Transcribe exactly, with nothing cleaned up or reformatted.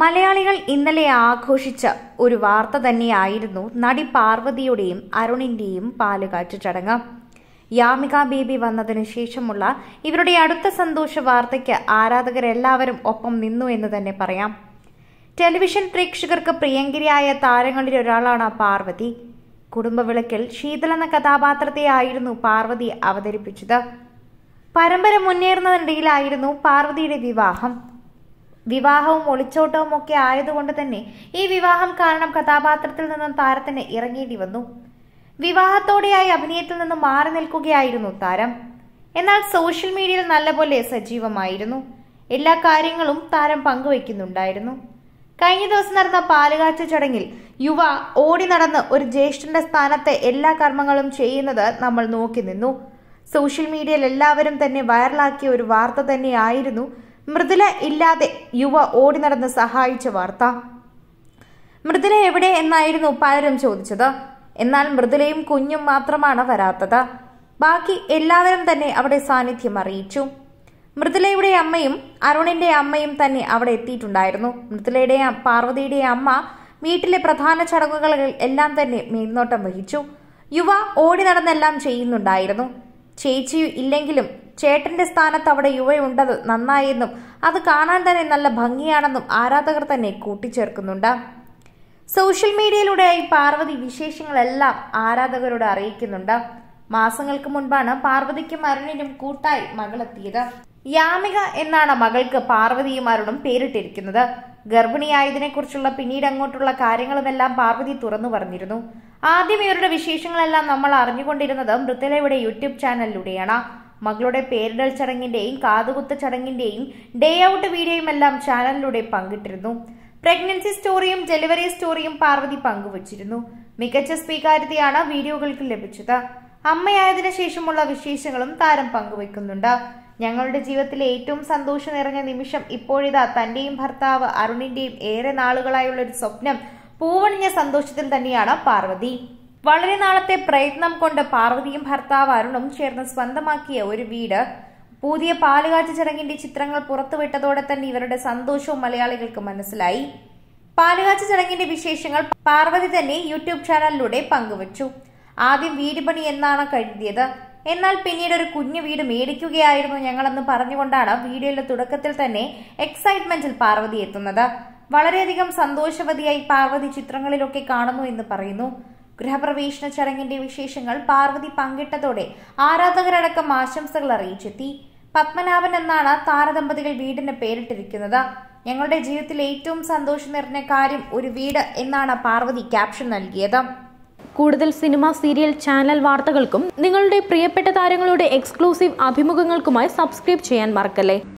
മലയാളികൾ ഇന്നലെ ആഘോഷിച്ച ഒരു വാർത്ത തന്നെയായിരുന്നു നടി പാർവതിയുടെയും അരുണിന്റെയും പാലുകാച്ചു ചടങ്ങ്. യാമിക ബേബി വന്നതിനു ശേഷമുള്ള ഇവരുടെ അടുത്ത സന്തോഷ വാർത്തയ്ക്ക് ആരാധകരെല്ലാവരും ഒപ്പം നിന്നു എന്ന് തന്നെ പറയാം. ടെലിവിഷൻ പ്രേക്ഷകർക്ക് പ്രിയങ്കരിയായ താരങ്ങളിലൊരാളാണ് പാർവതി. കുടുംബവിളക്കിൽ ശീതൾ എന്ന കഥാപാത്രത്തെയായിരുന്നു പാർവതി അവതരിപ്പിച്ചത്. പരമ്പര മുന്നേറുന്നതിനിടയിലായിരുന്നു പാർവതിയുടെ വിവാഹം. വിവാഹവും ഒളിച്ചോട്ടവും ഒക്കെ ആയതുകൊണ്ട് തന്നെ ഈ വിവാഹം കാരണം കഥാപാത്രത്തിൽ നിന്നും താരത്തിന് ഇറങ്ങേണ്ടി വന്നു. വിവാഹത്തോടെയായി അഭിനയത്തിൽ നിന്നും മാറി നിൽക്കുകയായിരുന്നു താരം. എന്നാൽ സോഷ്യൽ മീഡിയയിൽ നല്ലപോലെ സജീവമായിരുന്നു. എല്ലാ കാര്യങ്ങളും താരം പങ്കുവയ്ക്കുന്നുണ്ടായിരുന്നു. കഴിഞ്ഞ ദിവസം നടന്ന പാലുകാച്ച ചടങ്ങിൽ യുവ ഓടി നടന്ന് ഒരു ജ്യേഷ്ഠന്റെ സ്ഥാനത്തെ എല്ലാ കർമ്മങ്ങളും ചെയ്യുന്നത് നമ്മൾ നോക്കി നിന്നു. സോഷ്യൽ മീഡിയയിൽ എല്ലാവരും തന്നെ വൈറലാക്കിയ ഒരു വാർത്ത തന്നെയായിരുന്നു മൃദുല ഇല്ലാതെ യുവ ഓടി നടന്ന് സഹായിച്ച വാർത്ത. മൃദുല എവിടെ എന്നായിരുന്നു പലരും ചോദിച്ചത്. എന്നാൽ മൃദുലയും കുഞ്ഞും മാത്രമാണ് വരാത്തത്. ബാക്കി എല്ലാവരും തന്നെ അവിടെ സാന്നിധ്യം അറിയിച്ചു. മൃദുലയുടെ അമ്മയും അരുണിന്റെ അമ്മയും തന്നെ അവിടെ എത്തിയിട്ടുണ്ടായിരുന്നു. മൃദുലയുടെ പാർവതിയുടെ അമ്മ വീട്ടിലെ പ്രധാന ചടങ്ങുകളിൽ എല്ലാം തന്നെ മേൽനോട്ടം വഹിച്ചു. യുവ ഓടി നടന്നെല്ലാം ചെയ്യുന്നുണ്ടായിരുന്നു. ചേച്ചി ഇല്ലെങ്കിലും ചേട്ടന്റെ സ്ഥാനത്ത് അവിടെ യുവയുണ്ടത് നന്നായെന്നും അത് കാണാൻ തന്നെ നല്ല ഭംഗിയാണെന്നും ആരാധകർ തന്നെ കൂട്ടിച്ചേർക്കുന്നുണ്ട്. സോഷ്യൽ മീഡിയയിലൂടെയായി പാർവതി വിശേഷങ്ങളെല്ലാം ആരാധകരോട് അറിയിക്കുന്നുണ്ട്. മാസങ്ങൾക്ക് മുൻപാണ് പാർവതിക്കും അരുണിനും കൂട്ടായി മകളെത്തിയത്. യാമിക എന്നാണ് മകൾക്ക് പാർവതിയും അരുണും പേരിട്ടിരിക്കുന്നത്. ഗർഭിണിയായതിനെ കുറിച്ചുള്ള പിന്നീട് അങ്ങോട്ടുള്ള കാര്യങ്ങളുമെല്ലാം പാർവതി തുറന്നു പറഞ്ഞിരുന്നു. ആദ്യം ഇവരുടെ വിശേഷങ്ങളെല്ലാം നമ്മൾ അറിഞ്ഞുകൊണ്ടിരുന്നത് മൃദുലയുടെ യൂട്യൂബ് ചാനലിലൂടെയാണ്. മകളുടെ പേരിടൽ ചടങ്ങിന്റെയും കാതുകുത്ത് ചടങ്ങിന്റെയും ഡേ ഔട്ട് വീഡിയോയുമെല്ലാം ചാനലിലൂടെ പങ്കിട്ടിരുന്നു. പ്രഗ്നൻസി സ്റ്റോറിയും ഡെലിവറി സ്റ്റോറിയും പാർവതി പങ്കുവച്ചിരുന്നു. മികച്ച സ്വീകാര്യതയാണ് വീഡിയോകൾക്ക് ലഭിച്ചത്. അമ്മയായതിനു ശേഷമുള്ള വിശേഷങ്ങളും താരം പങ്കുവയ്ക്കുന്നുണ്ട്. ഞങ്ങളുടെ ജീവിതത്തിലെ ഏറ്റവും സന്തോഷം നിറഞ്ഞ നിമിഷം ഇപ്പോഴിതാ, തന്റെയും ഭർത്താവ് അരുണിന്റെയും ഏറെ നാളുകളായുള്ള ഒരു സ്വപ്നം പൂവണിഞ്ഞ സന്തോഷത്തിൽ തന്നെയാണ് പാർവതി. വളരെ നാളത്തെ പ്രയത്നം കൊണ്ട് പാർവതിയും ഭർത്താവ് അരുണും ചേർന്ന് സ്വന്തമാക്കിയ ഒരു വീട് പുതിയ പാലുകാച്ച ചടങ്ങിന്റെ ചിത്രങ്ങൾ പുറത്തുവിട്ടതോടെ തന്നെ ഇവരുടെ സന്തോഷവും മലയാളികൾക്ക് മനസ്സിലായി. പാലുകാച്ച ചടങ്ങിന്റെ വിശേഷങ്ങൾ പാർവതി തന്നെ യൂട്യൂബ് ചാനലിലൂടെ പങ്കുവച്ചു. ആദ്യം വീട് പണി എന്നാണ് കരുതിയത്, എന്നാൽ പിന്നീട് ഒരു കുഞ്ഞു വീട് മേടിക്കുകയായിരുന്നു ഞങ്ങളെന്ന് പറഞ്ഞുകൊണ്ടാണ് വീഡിയോയിലെ തുടക്കത്തിൽ തന്നെ എക്സൈറ്റ്മെന്റിൽ പാർവതി എത്തുന്നത്. വളരെയധികം സന്തോഷവതിയായി പാർവതി ചിത്രങ്ങളിലൊക്കെ കാണുന്നു എന്ന് പറയുന്നു. ഗൃഹപ്രവേശന ചടങ്ങിന്റെ വിശേഷങ്ങൾ പാർവതി പങ്കിട്ടതോടെ ആരാധകരടക്കം ആശംസകൾ അറിയിച്ചെത്തി. പത്മനാഭൻ എന്നാണ് താരദമ്പതികൾ വീടിന് പേരിട്ടിരിക്കുന്നത്. ഞങ്ങളുടെ ജീവിതത്തിലെ ഏറ്റവും സന്തോഷം നിറഞ്ഞ കാര്യം ഒരു വീട് എന്നാണ് പാർവതി ക്യാപ്ഷൻ നൽകിയത്. കൂടുതൽ സിനിമ, സീരിയൽ, ചാനൽ വാർത്തകൾക്കും നിങ്ങളുടെ പ്രിയപ്പെട്ട താരങ്ങളുടെ എക്സ്ക്ലൂസീവ് അഭിമുഖങ്ങൾക്കുമായി സബ്സ്ക്രൈബ് ചെയ്യാൻ മറക്കല്ലേ.